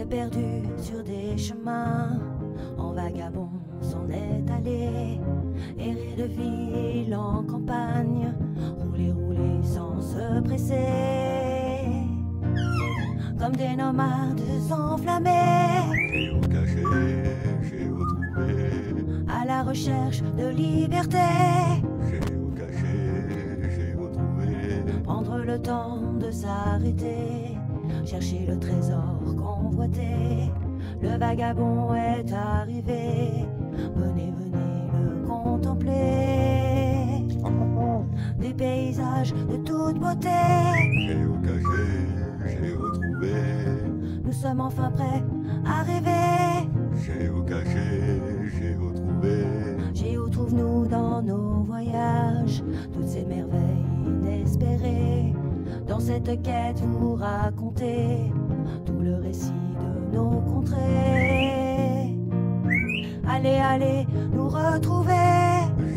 s'est perdu sur des chemins. En vagabond s'en est allé, errer de ville en campagne, rouler, rouler sans se presser, comme des nomades enflammés. Et au cachet, j'ai retrouvé, à la recherche de liberté. J'ai au cachet, j'ai retrouvé, prendre le temps de s'arrêter, chercher le trésor convoité. Le vagabond est arrivé, venez, venez le contempler. Des paysages de toute beauté. J'ai au cachet, j'ai retrouvé. Nous sommes enfin prêts à rêver. J'ai au cachet, j'ai retrouvé. J'ai où trouve-nous dans nos voyages toutes ces merveilles inespérées. Dans cette quête vous racontez tout le récit de nos contrées. Allez, allez, nous retrouver.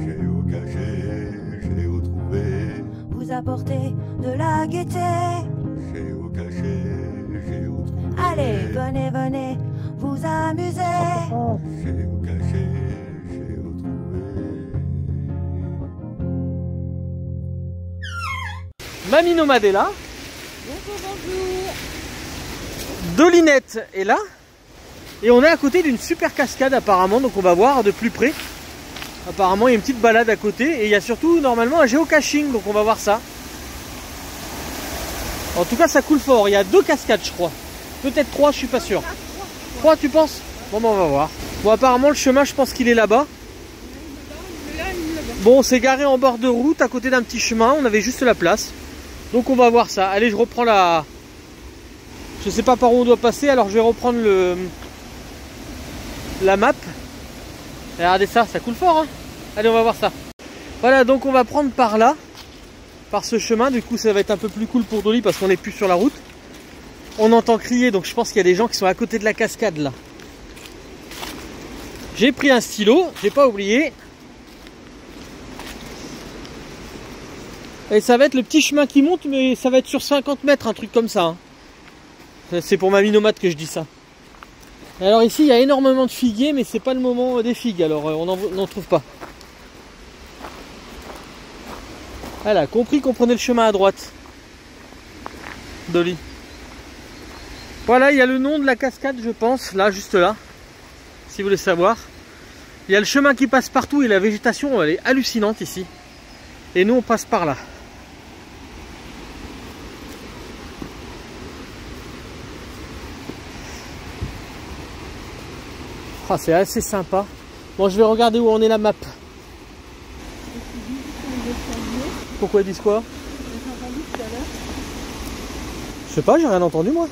J'ai au cachet, j'ai retrouvé. Vous apportez de la gaieté. J'ai au cachet, j'ai retrouvé. Allez, venez, venez, vous amusez. J'ai au cachet, j'ai retrouvé. Mamie Nomadella. Bonjour, bonjour. Dolinette est là et on est à côté d'une super cascade apparemment, donc on va voir de plus près. Apparemment il y a une petite balade à côté et il y a surtout normalement un géocaching, donc on va voir ça. En tout cas ça coule fort, il y a 2 cascades je crois, peut-être 3, je suis pas sûr. 3 tu penses? Bon ben on va voir. Bon apparemment le chemin je pense qu'il est là-bas. Bon on s'est garé en bord de route à côté d'un petit chemin, on avait juste la place. Donc on va voir ça, allez je reprends la... Je sais pas par où on doit passer, alors je vais reprendre la map. Et regardez ça, ça coule fort hein. Allez on va voir ça. Voilà donc on va prendre par là, par ce chemin, du coup ça va être un peu plus cool pour Dolly parce qu'on n'est plus sur la route. On entend crier, donc je pense qu'il y a des gens qui sont à côté de la cascade là. J'ai pris un stylo, j'ai pas oublié. Et ça va être le petit chemin qui monte, mais ça va être sur 50 mètres, un truc comme ça hein. C'est pour Mamie Nomade que je dis ça. Alors ici il y a énormément de figuiers, mais c'est pas le moment des figues, alors on n'en trouve pas. Voilà, compris qu'on prenait le chemin à droite. Dolly. Voilà, il y a le nom de la cascade je pense, là, juste là. Si vous voulez savoir. Il y a le chemin qui passe partout et la végétation elle est hallucinante ici. Et nous on passe par là. Oh, c'est assez sympa. Bon, je vais regarder où on est la map. Pourquoi ils disent quoi? Je sais pas, j'ai rien entendu moi.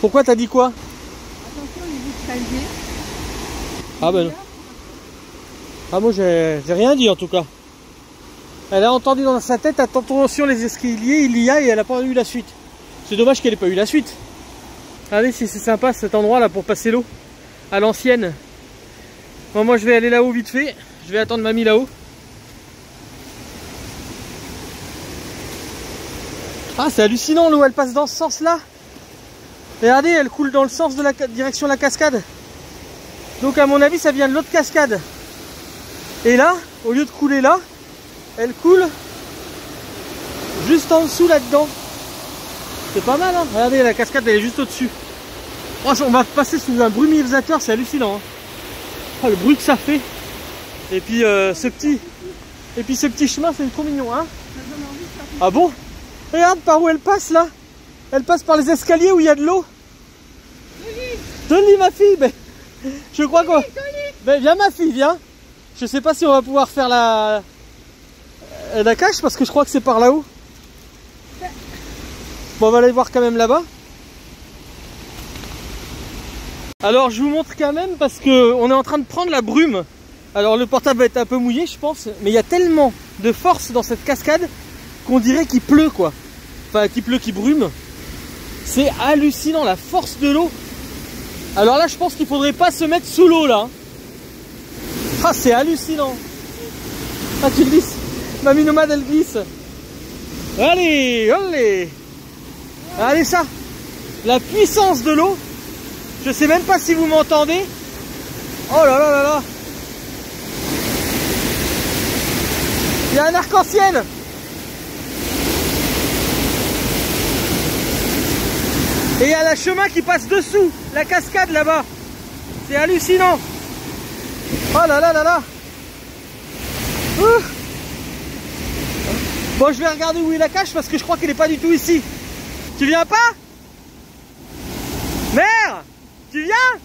Pourquoi t'as dit quoi? Ah ben non. Ah moi j'ai rien dit en tout cas. Elle a entendu dans sa tête, attention les escaliers, il y a, et elle n'a pas eu la suite. C'est dommage qu'elle n'ait pas eu la suite. Regardez si c'est sympa cet endroit là pour passer l'eau, à l'ancienne. Bon, moi je vais aller là-haut vite fait, je vais attendre Mamie là-haut. Ah c'est hallucinant l'eau, elle passe dans ce sens là. Regardez, elle coule dans le sens de la direction de la cascade. Donc à mon avis ça vient de l'autre cascade. Et là, au lieu de couler là, elle coule juste en dessous là-dedans. C'est pas mal, hein. Regardez, la cascade, elle est juste au-dessus. Oh, on va passer sous un brumivisateur, c'est hallucinant. Hein. Oh, le bruit que ça fait. Et puis, ce petit chemin, c'est trop mignon, hein. Ah bon? Regarde par où elle passe, là. Elle passe par les escaliers où il y a de l'eau. Dolly, ma fille, mais... Je crois quoi. Ben, viens, ma fille, viens. Je sais pas si on va pouvoir faire la cache parce que je crois que c'est par là-haut. Bon, on va aller voir quand même là-bas. Alors je vous montre quand même parce que on est en train de prendre la brume. Alors le portable va être un peu mouillé je pense, mais il y a tellement de force dans cette cascade qu'on dirait qu'il pleut quoi. Enfin qu'il pleut, qu'il brume. C'est hallucinant la force de l'eau. Alors là je pense qu'il faudrait pas se mettre sous l'eau là. Ah c'est hallucinant. Ah tu le dis. Mamie Nomade elle glisse. Allez, allez. Allez ça. La puissance de l'eau. Je sais même pas si vous m'entendez. Oh là là là là. Il y a un arc-en-ciel. Et il y a le chemin qui passe dessous, la cascade là-bas. C'est hallucinant. Oh là là là là. Ouh. Bon, je vais regarder où est la cache parce que je crois qu'elle n'est pas du tout ici. Tu viens pas? Mère, tu viens?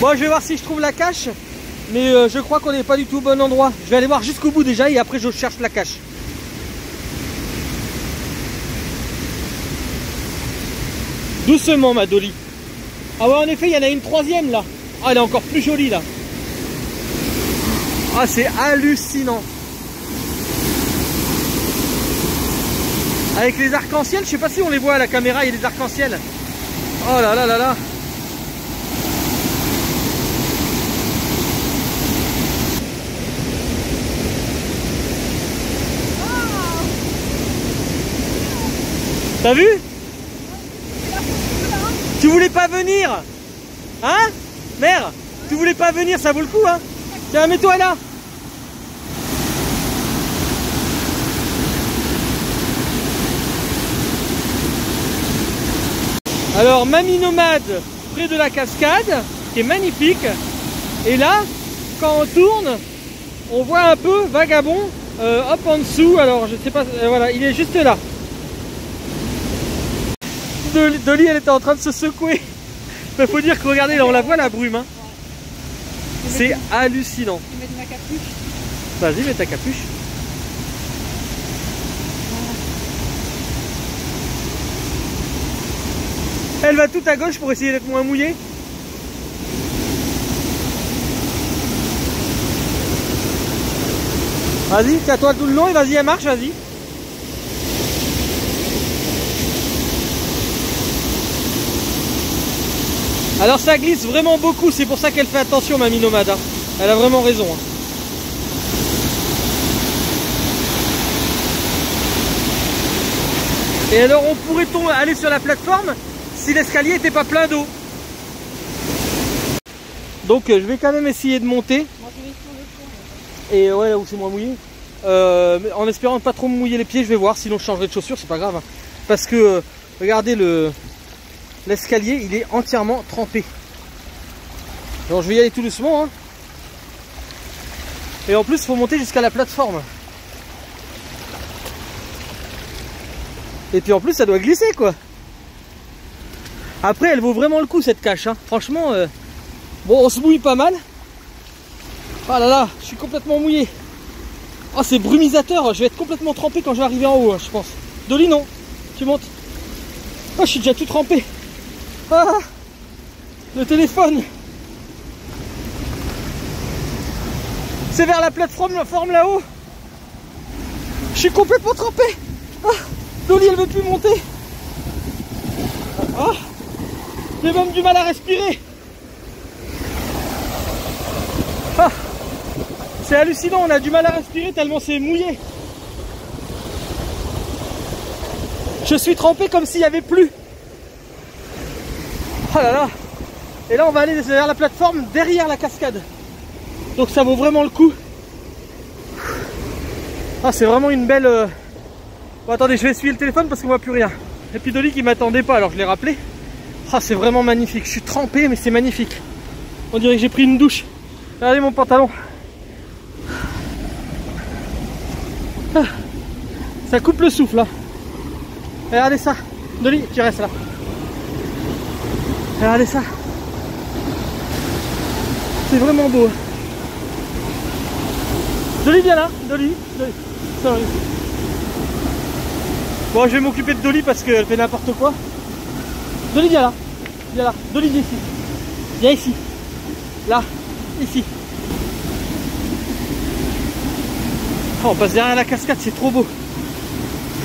Bon, je vais voir si je trouve la cache. Mais je crois qu'on n'est pas du tout au bon endroit. Je vais aller voir jusqu'au bout déjà et après je cherche la cache. Doucement ma Dolly. Ah ouais, en effet il y en a une troisième là. Ah, elle est encore plus jolie là. Ah, c'est hallucinant. Avec les arcs-en-ciel, je sais pas si on les voit à la caméra, il y a des arcs-en-ciel. Oh là là là là. T'as vu? Tu voulais pas venir? Hein? Mère, tu voulais pas venir, ça vaut le coup hein? Tiens, mets-toi là. Alors, Mamie Nomade, près de la cascade, qui est magnifique. Et là, quand on tourne, on voit un peu Vagabond, hop en dessous. Alors, je sais pas, voilà, il est juste là. Dolly, elle était en train de se secouer. Il faut dire que regardez, là, on la voit la brume. Hein. Ouais. C'est hallucinant. Je vais mettre ma capuche. Vas-y, mets ta capuche. Voilà. Elle va tout à gauche pour essayer d'être moins mouillée. Vas-y, tiens-toi tout le long et vas-y, elle marche, vas-y. Alors ça glisse vraiment beaucoup, c'est pour ça qu'elle fait attention Mamie Nomade, hein. Elle a vraiment raison. Hein. Et alors on pourrait aller sur la plateforme si l'escalier n'était pas plein d'eau. Donc je vais quand même essayer de monter. Et ouais, là où c'est moins mouillé. En espérant ne pas trop me mouiller les pieds, je vais voir, sinon je changerai de chaussures, c'est pas grave. Hein. Parce que regardez le... l'escalier, il est entièrement trempé. Donc je vais y aller tout doucement. Hein. Et en plus, il faut monter jusqu'à la plateforme. Et puis en plus, ça doit glisser, quoi. Après, elle vaut vraiment le coup, cette cache. Hein. Franchement, bon, on se mouille pas mal. Ah là là, je suis complètement mouillé. Oh, c'est brumisateur. Je vais être complètement trempé quand je vais arriver en haut, hein, je pense. Dolly, non. Tu montes. Oh, je suis déjà tout trempé. Ah, le téléphone. C'est vers la plateforme là-haut. Je suis complètement trempé. Ah, Dolly, elle veut plus monter. Ah, j'ai même du mal à respirer. Ah, c'est hallucinant, on a du mal à respirer tellement c'est mouillé. Je suis trempé comme s'il n'y avait plus. Oh là là. Et là on va aller vers la plateforme derrière la cascade. Donc ça vaut vraiment le coup. Ah, c'est vraiment une belle... Bon, attendez, je vais essuyer le téléphone parce qu'on voit plus rien. Et puis Dolly qui m'attendait pas, alors je l'ai rappelé. Ah, c'est vraiment magnifique. Je suis trempé mais c'est magnifique. On dirait que j'ai pris une douche. Regardez mon pantalon. Ah, ça coupe le souffle là. Regardez ça. Dolly, tu restes là. Regardez ça. C'est vraiment beau. Dolly, viens là. Dolly. Dolly. Sorry. Bon, je vais m'occuper de Dolly parce qu'elle fait n'importe quoi. Dolly, viens là. Viens là. Dolly, viens ici. Viens ici. Là. Ici. Oh, on passe derrière la cascade, c'est trop beau.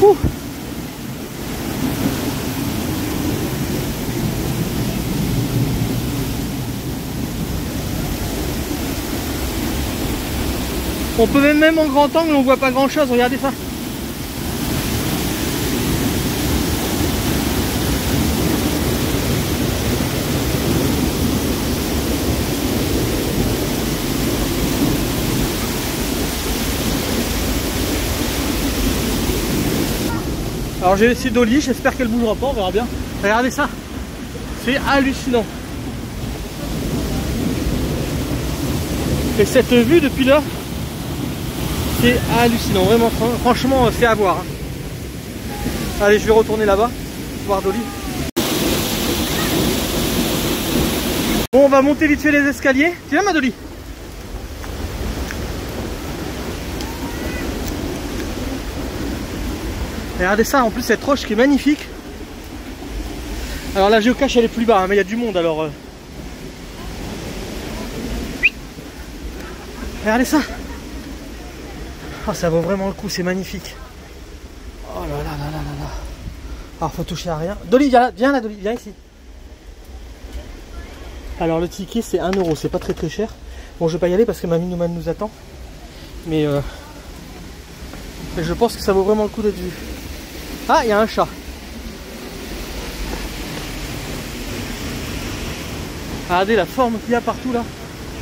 Ouh. On peut même en grand angle, on voit pas grand chose, regardez ça. Alors j'ai laissé Dolly, j'espère qu'elle bougera pas, on verra bien. Regardez ça, c'est hallucinant. Et cette vue depuis là, c'est hallucinant, vraiment, franchement c'est à voir. Allez, je vais retourner là-bas, voir Dolly. Bon, on va monter vite fait les escaliers. Tu viens ma Dolly ? Regardez ça, en plus cette roche qui est magnifique. Alors la géocache elle est plus bas, hein, mais il y a du monde alors. Regardez ça. Oh, ça vaut vraiment le coup, c'est magnifique. Oh là là là là là là. Alors faut toucher à rien. Dolly, viens là Dolly, viens ici. Alors le ticket c'est 1 €, c'est pas très très cher. Bon je vais pas y aller parce que Mamie Nomadella nous attend. Mais je pense que ça vaut vraiment le coup d'être vu. Ah, il y a un chat. Regardez la forme qu'il y a partout là.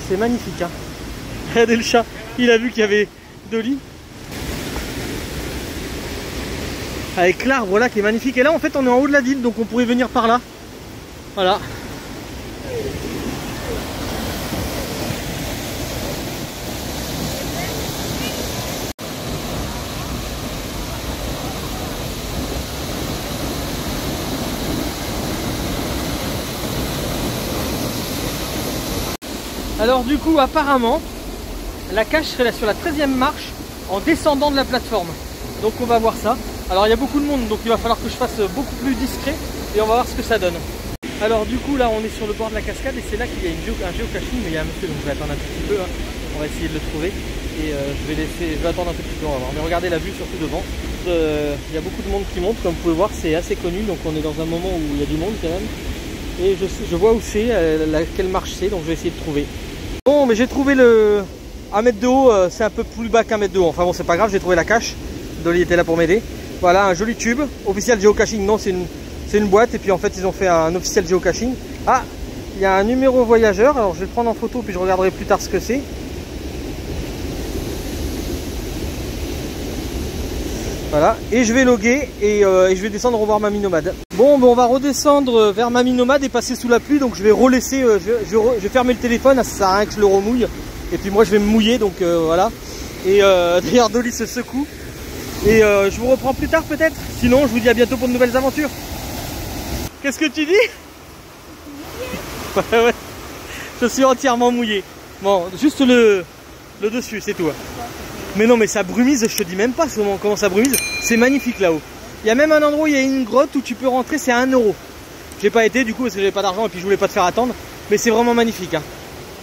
C'est magnifique. Hein. Regardez le chat. Il a vu qu'il y avait Dolly. Avec l'arbre là qui est magnifique. Et là en fait on est en haut de la ville donc on pourrait venir par là. Voilà. Alors du coup, apparemment, la cache serait là sur la 13e marche en descendant de la plateforme. Donc on va voir ça. Alors il y a beaucoup de monde, donc il va falloir que je fasse beaucoup plus discret et on va voir ce que ça donne. Alors du coup, là, on est sur le bord de la cascade et c'est là qu'il y a un géocaching, mais il y a un monsieur, donc je vais attendre un petit peu. Hein. On va essayer de le trouver et je vais attendre un petit peu, on va voir. Mais regardez la vue surtout devant. Il y a beaucoup de monde qui monte, comme vous pouvez voir, c'est assez connu. Donc on est dans un moment où il y a du monde quand même. Et je vois où c'est, quelle marche c'est, donc je vais essayer de trouver. Bon, mais j'ai trouvé le 1 mètre de haut, c'est un peu plus bas qu'un mètre de haut. Enfin bon, c'est pas grave, j'ai trouvé la cache. Dolly était là pour m'aider. Voilà, un joli tube. Officiel géocaching, non, c'est une boîte. Et puis en fait, ils ont fait un officiel géocaching. Ah, il y a un numéro voyageur. Alors je vais le prendre en photo, puis je regarderai plus tard ce que c'est. Voilà, et je vais loguer et je vais descendre revoir Mamie Nomade. Bon, on va redescendre vers Mamie Nomade et passer sous la pluie. Donc je vais relaisser, je vais fermer le téléphone, ça sert à rien que je le remouille. Et puis moi je vais me mouiller, donc voilà. Et d'ailleurs Dolly se secoue. Et je vous reprends plus tard peut-être. Sinon je vous dis à bientôt pour de nouvelles aventures. Qu'est-ce que tu dis? Ouais, ouais. Je suis entièrement mouillé. Bon, juste le dessus, c'est tout. Mais non, mais ça brumise, je te dis même pas comment ça brumise. C'est magnifique là-haut. Il y a même un endroit où il y a une grotte où tu peux rentrer, c'est à 1 €. J'ai pas été du coup parce que j'avais pas d'argent et puis je voulais pas te faire attendre. Mais c'est vraiment magnifique. Hein.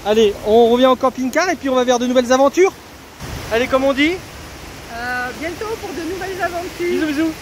Allez, on revient au camping-car et puis on va vers de nouvelles aventures. Allez, comme on dit, bientôt pour de nouvelles aventures. Bisous, bisous.